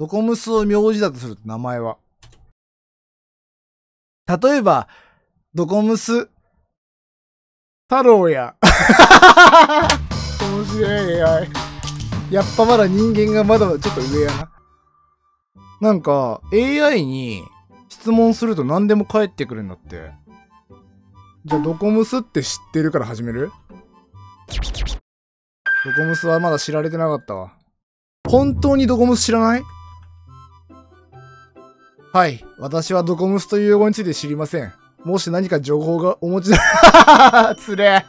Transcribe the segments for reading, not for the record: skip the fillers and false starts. ドコムスを名字だとすると、名前は。例えば、ドコムス、太郎や。面白い AI。やっぱまだ人間がまだちょっと上やな。なんか、AI に質問すると何でも返ってくるんだって。じゃあ、ドコムスって知ってるから始める？ドコムスはまだ知られてなかったわ。本当にドコムス知らない？はい。私はドコムスという用語について知りません。もし何か情報がお持ちだ。つれ。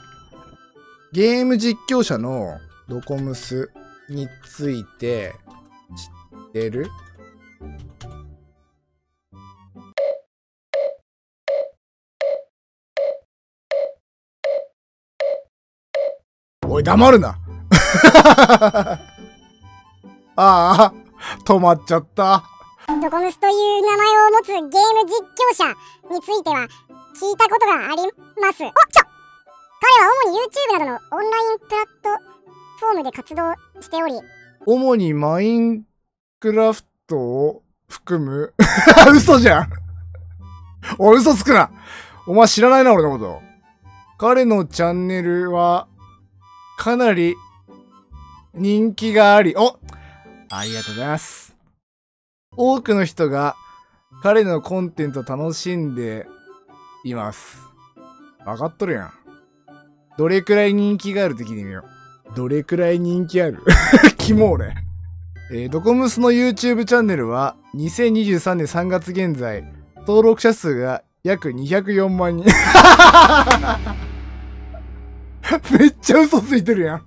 ゲーム実況者のドコムスについて知ってる？おい、黙るな。ああ、止まっちゃった。ドコムスという名前を持つゲーム実況者については聞いたことがあります。おっちょ！彼は主に YouTube などのオンラインプラットフォームで活動しており、主にマインクラフトを含む嘘じゃん。おい、嘘つくな。お前知らないな、俺のこと。彼のチャンネルはかなり人気があり、お！ありがとうございます。多くの人が彼のコンテンツを楽しんでいます。わかっとるやん。どれくらい人気があるって聞いてみよう。どれくらい人気ある？キモ俺。ドコムスの YouTube チャンネルは2023年3月現在、登録者数が約204万人。めっちゃ嘘ついてるやん。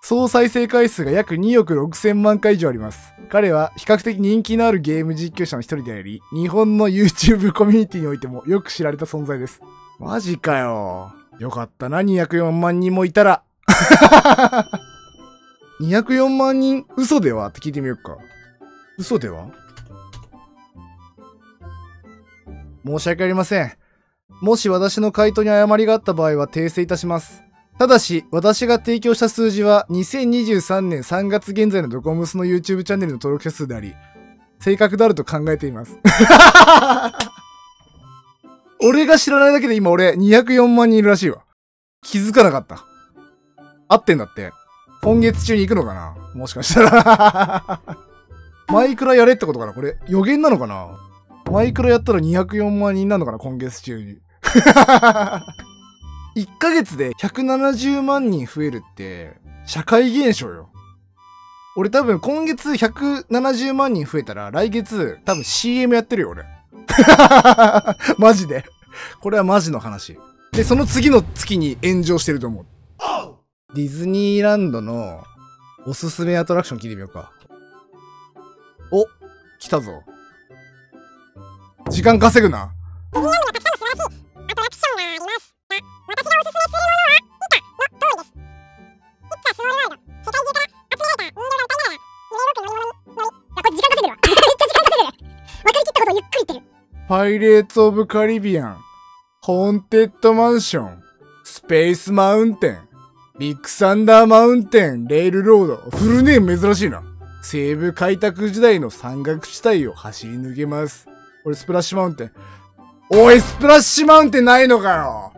総再生回数が約2億6000万回以上あります。彼は比較的人気のあるゲーム実況者の一人であり、日本の YouTube コミュニティにおいてもよく知られた存在です。マジかよ。よかったな、204万人もいたら。204万人、嘘ではって聞いてみようか。嘘では？申し訳ありません。もし私の回答に誤りがあった場合は訂正いたします。ただし、私が提供した数字は2023年3月現在のドコムスの YouTube チャンネルの登録者数であり、正確であると考えています。俺が知らないだけで今俺204万人いるらしいわ。気づかなかった。合ってんだって。今月中に行くのかな？もしかしたら。マイクラやれってことかな？これ予言なのかな？マイクラやったら204万人なのかな？今月中に。1ヶ月で170万人増えるって、社会現象よ。俺多分今月170万人増えたら、来月多分 CM やってるよ、俺。マジで。これはマジの話。で、その次の月に炎上してると思う。ディズニーランドのおすすめアトラクション聞いてみようか。お、来たぞ。時間稼ぐな。パイレーツ・オブ・カリビアン、ホーンテッド・マンション、スペース・マウンテン、ビッグ・サンダー・マウンテン、レール・ロード、フルネーム珍しいな。西部開拓時代の山岳地帯を走り抜けます。俺、スプラッシュ・マウンテン。おい、スプラッシュ・マウンテンないのかよ。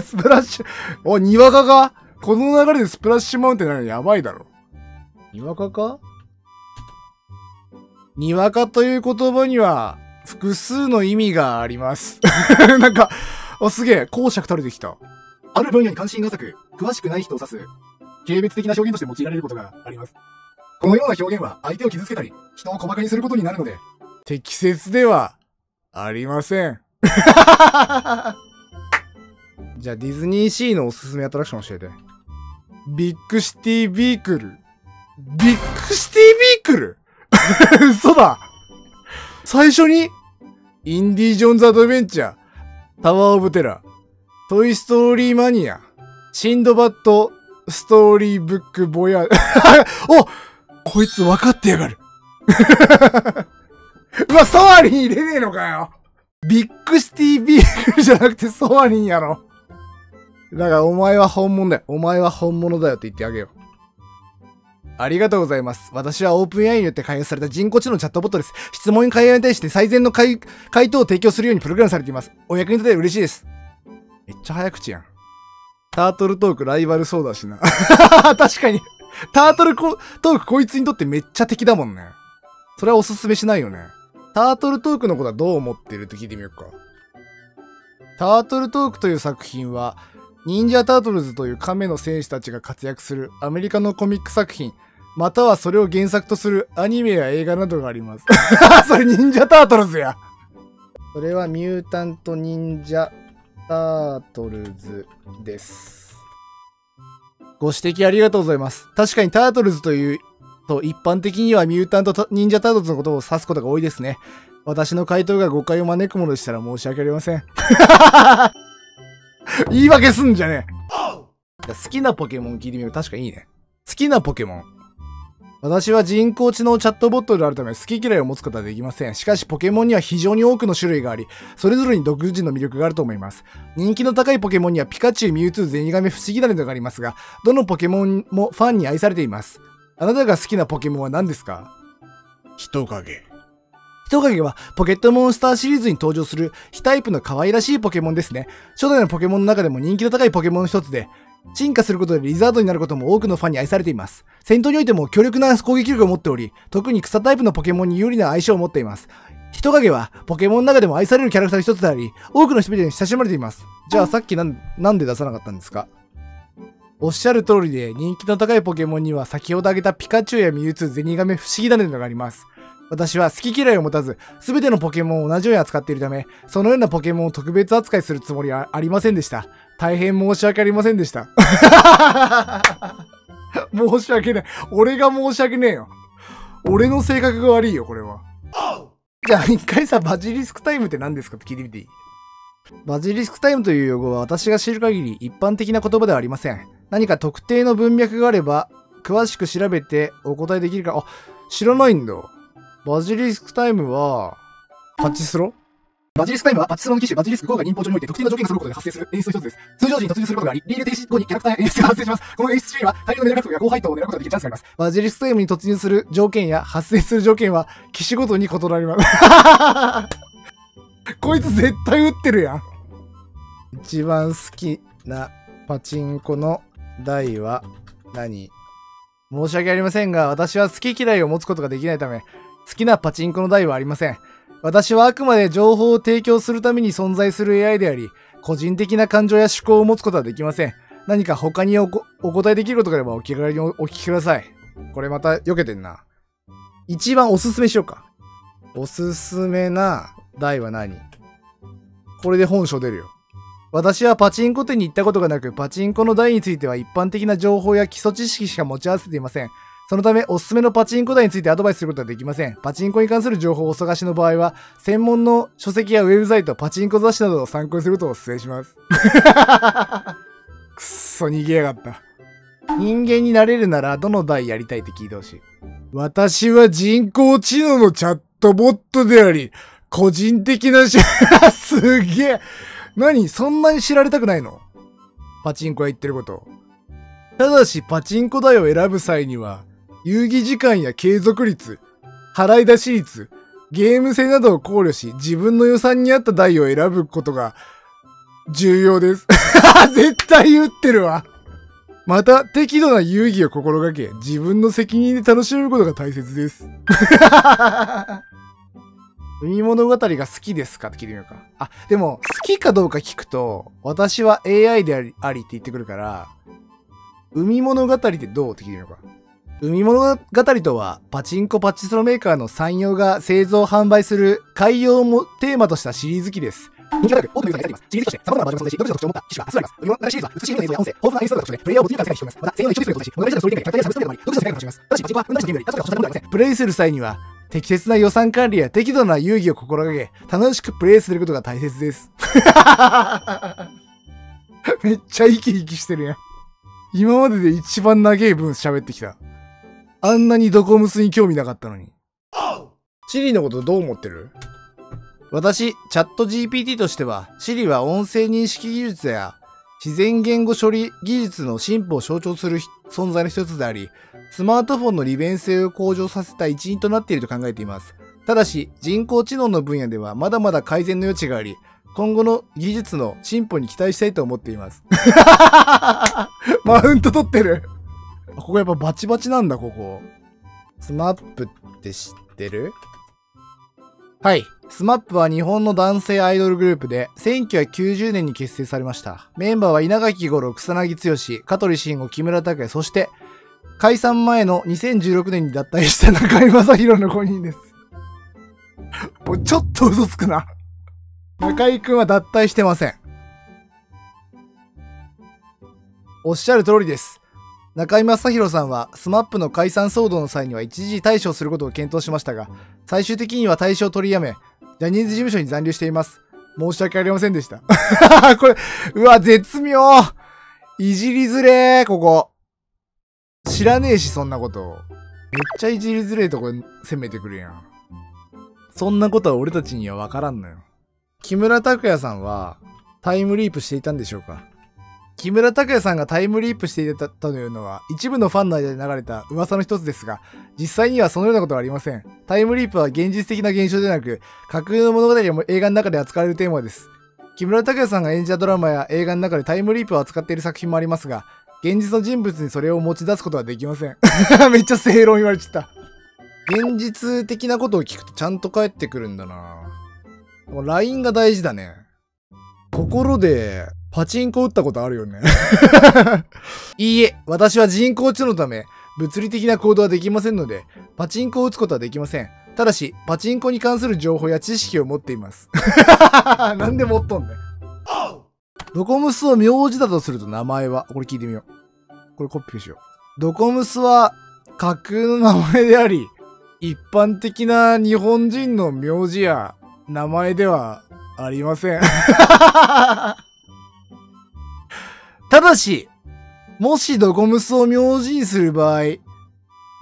スプラッシュ、おい、にわかか？この流れでスプラッシュ・マウンテンないのやばいだろ。にわかか？にわかという言葉には、複数の意味があります。なんか、あ、すげえ、講釈垂れてきた。ある分野に関心が浅く、詳しくない人を指す、軽蔑的な表現として用いられることがあります。このような表現は、相手を傷つけたり、人を小馬鹿にすることになるので、適切では、ありません。じゃあ、ディズニーシーのおすすめアトラクション教えて。ビッグシティビークル。ビッグシティビークル？嘘だ！最初にインディ・ジョーンズ・アドベンチャー、タワー・オブ・テラー、トイ・ストーリー・マニア、シンドバッド・ストーリー・ブック・ボヤーお、こいつ分かってやがる。うわ、ソアリン入れねえのかよ。ビッグシティ・ビークじゃなくてソアリンやろ。だからお前は本物だよ。お前は本物だよって言ってあげよう。ありがとうございます。私は OpenAI によって開発された人工知能チャットボットです。質問や会話に対して最善の回答を提供するようにプログラムされています。お役に立てて嬉しいです。めっちゃ早口やん。タートルトークライバルそうだしな。確かに。タートルトークこいつにとってめっちゃ敵だもんね。それはおすすめしないよね。タートルトークのことはどう思ってるって聞いてみようか。タートルトークという作品は、忍者タートルズという亀の戦士たちが活躍するアメリカのコミック作品、またはそれを原作とするアニメや映画などがあります。それ忍者タートルズや。それはミュータント忍者タートルズです。ご指摘ありがとうございます。確かにタートルズというと一般的にはミュータント忍者タートルズのことを指すことが多いですね。私の回答が誤解を招くものでしたら申し訳ありません。言い訳すんじゃねえ。好きなポケモン聞いてみる。確かにいいね。好きなポケモン。私は人工知能チャットボットであるため好き嫌いを持つことはできません。しかしポケモンには非常に多くの種類があり、それぞれに独自の魅力があると思います。人気の高いポケモンにはピカチュウ、ミュウツー、ゼニガメ、不思議種などがありますが、どのポケモンもファンに愛されています。あなたが好きなポケモンは何ですか？人影。人影はポケットモンスターシリーズに登場する非タイプの可愛らしいポケモンですね。初代のポケモンの中でも人気の高いポケモンの一つで、進化することでリザードになることも多くのファンに愛されています。戦闘においても強力な攻撃力を持っており、特に草タイプのポケモンに有利な相性を持っています。人影はポケモンの中でも愛されるキャラクターの一つであり、多くの人々に親しまれています。じゃあさっきなんで出さなかったんですか？おっしゃる通りで、人気の高いポケモンには先ほど挙げたピカチュウやミュウツー、ゼニガメ、不思議種などがあります。私は好き嫌いを持たず、すべてのポケモンを同じように扱っているため、そのようなポケモンを特別扱いするつもりはありませんでした。大変申し訳ありませんでした。申し訳ない。俺が申し訳ねえよ。俺の性格が悪いよ、これは。じゃあ一回さ、バジリスクタイムって何ですかって聞いてみていい？バジリスクタイムという用語は私が知る限り一般的な言葉ではありません。何か特定の文脈があれば、詳しく調べてお答えできるか、あ、知らないんだ。バジリスクタイムは、パチスロ？バジリスクタイムはパチスロの機種、バジリスク5が忍法上において特定の条件が揃うことで発生する演出の一つです。通常時に突入することがあり、リール停止後にキャラクターや演出が発生します。この演出中には大量の狙い獲得や高配当を狙うことができるチャンスがあります。バジリスクタイムに突入する条件や発生する条件は、機種ごとに異なります。こいつ絶対打ってるやん。一番好きなパチンコの台は何？申し訳ありませんが、私は好き嫌いを持つことができないため、好きなパチンコの台はありません。私はあくまで情報を提供するために存在する AI であり、個人的な感情や思考を持つことはできません。何か他にお答えできることがあればお気軽にお聞きください。これまた避けてんな。一番おすすめしようか。おすすめな台は何？これで本書出るよ。私はパチンコ店に行ったことがなく、パチンコの台については一般的な情報や基礎知識しか持ち合わせていません。そのため、おすすめのパチンコ台についてアドバイスすることはできません。パチンコに関する情報をお探しの場合は、専門の書籍やウェブサイト、パチンコ雑誌などを参考にすることをお勧めします。くっそ、逃げやがった。人間になれるなら、どの台やりたいって聞いてほしい。私は人工知能のチャットボットであり、個人的なすげえ。何？そんなに知られたくないの？パチンコ屋行ってること。ただし、パチンコ台を選ぶ際には、遊戯時間や継続率、払い出し率、ゲーム性などを考慮し、自分の予算に合った台を選ぶことが重要です。絶対打ってるわ。また、適度な遊戯を心がけ、自分の責任で楽しむことが大切です。海物語が好きですかって聞いてみようか。あ、でも、好きかどうか聞くと、私は AI でありって言ってくるから、海物語ってどうって聞いてみようか。海物語とは、パチンコパチスロメーカーの山陽が製造販売する海洋もテーマとしたシリーズ機です。人気高く多くのユーザーがいただきます。シリーズ機として様々なバージョンを存在し、独自の特徴を持った機種が多数あります。海物語シリーズは美しい海の映像や音声、豊富な演出などが特徴で、プレイヤーを没入感を世界に広げます。また、専用の一人一人のことし、物語のストーリー展開やキャラクターやサブストーリーなどもあり、独自の世界を楽しみます。ただし、パチンコは運転手のゲームより、数が保証されることはありません。プレイする際には、適切な予算管理や適度な遊戯を心がけ、楽しくプレイすることが大切です。めっちゃ生き生きしてるやん。今までで一番長い分喋ってきた。あんなにドコムスに興味なかったのに。シリのことどう思ってる？私、チャット GPT としては、シリは音声認識技術や自然言語処理技術の進歩を象徴する存在の一つであり、スマートフォンの利便性を向上させた一因となっていると考えています。ただし、人工知能の分野ではまだまだ改善の余地があり、今後の技術の進歩に期待したいと思っています。マウント取ってる。ここやっぱバチバチなんだ、ここ。スマップって知ってる？はい。スマップは日本の男性アイドルグループで、1990年に結成されました。メンバーは稲垣吾郎、草薙剛、香取慎吾、木村拓哉、そして、解散前の2016年に脱退した中居正広の5人です。もうちょっと嘘つくな。中居くんは脱退してません。おっしゃる通りです。中居正広さんは SMAP の解散騒動の際には一時退所することを検討しましたが、最終的には退所を取りやめ、ジャニーズ事務所に残留しています。申し訳ありませんでした。これ、うわ、絶妙。いじりづれー、ここ。知らねえし、そんなことを。めっちゃいじりづれーとこ攻めてくるやん。そんなことは俺たちには分からんのよ。木村拓哉さんはタイムリープしていたんでしょうか。木村拓哉さんがタイムリープしていたというのは一部のファンの間で流れた噂の一つですが、実際にはそのようなことはありません。タイムリープは現実的な現象でなく、架空の物語や映画の中で扱われるテーマです。木村拓哉さんが演じたドラマや映画の中でタイムリープを扱っている作品もありますが、現実の人物にそれを持ち出すことはできません。めっちゃ正論言われちゃった。現実的なことを聞くとちゃんと返ってくるんだな。ラインが大事だね。ところで、パチンコ打ったことあるよね。いいえ、私は人工知能のため、物理的な行動はできませんので、パチンコを打つことはできません。ただし、パチンコに関する情報や知識を持っています。なんで持っとんねん。ドコムスを名字だとすると名前は、これ聞いてみよう。これコピーしよう。ドコムスは架空の名前であり、一般的な日本人の名字や名前ではありません。ただし、もしドコムスを名字にする場合、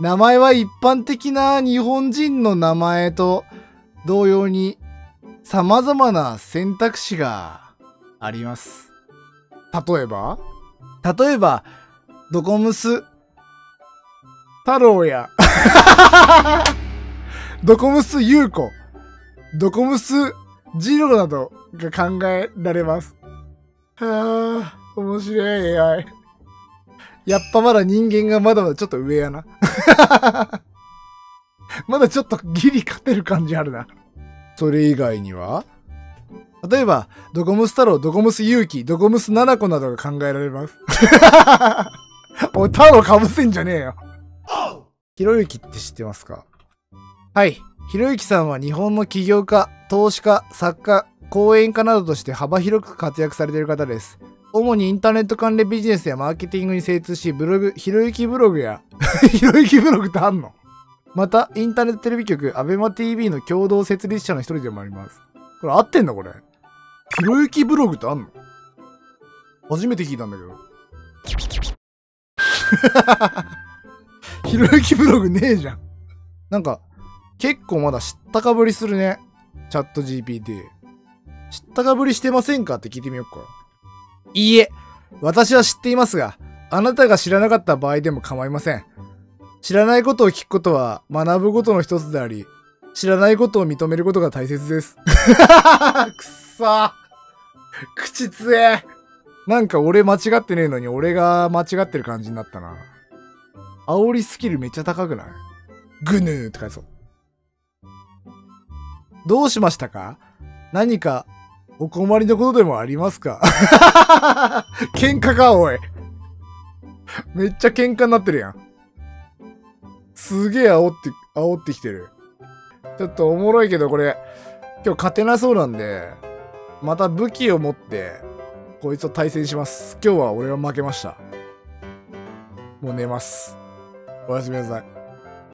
名前は一般的な日本人の名前と同様に様々な選択肢があります。例えば、ドコムス太郎や、ドコムス優子、ドコムスジロなどが考えられます。はあ、面白い AI。やっぱまだ人間がまだまだちょっと上やな。まだちょっとギリ勝てる感じあるな。それ以外には例えば、ドコムス太郎、ドコムス勇気、ドコムス七子などが考えられます。おい、太郎かぶせんじゃねえよ。ひろゆきって知ってますか？はい。ひろゆきさんは日本の起業家、投資家、作家、講演家などとして幅広く活躍されている方です。主にインターネット関連ビジネスやマーケティングに精通し、ブログ、ひろゆきブログや、ひろゆきブログってあんの？また、インターネットテレビ局、AbemaTV の共同設立者の一人でもあります。これ合ってんのこれ。ひろゆきブログってあんの？初めて聞いたんだけど。ひろゆきブログねえじゃん。なんか、結構まだ知ったかぶりするね。チャット GPT。知ったかぶりしてませんかって聞いてみよっか。いいえ、私は知っていますが、あなたが知らなかった場合でも構いません。知らないことを聞くことは学ぶことの一つであり、知らないことを認めることが大切です。くっさー。口つえ。なんか俺間違ってねえのに俺が間違ってる感じになったな。煽りスキルめっちゃ高くない？グヌーって返そう。どうしましたか？何かお困りのことでもありますか？喧嘩か、おい。めっちゃ喧嘩になってるやん。すげえ煽ってきてる。ちょっとおもろいけどこれ、今日勝てなそうなんで、また武器を持って、こいつと対戦します。今日は俺は負けました。もう寝ます。おやすみなさい。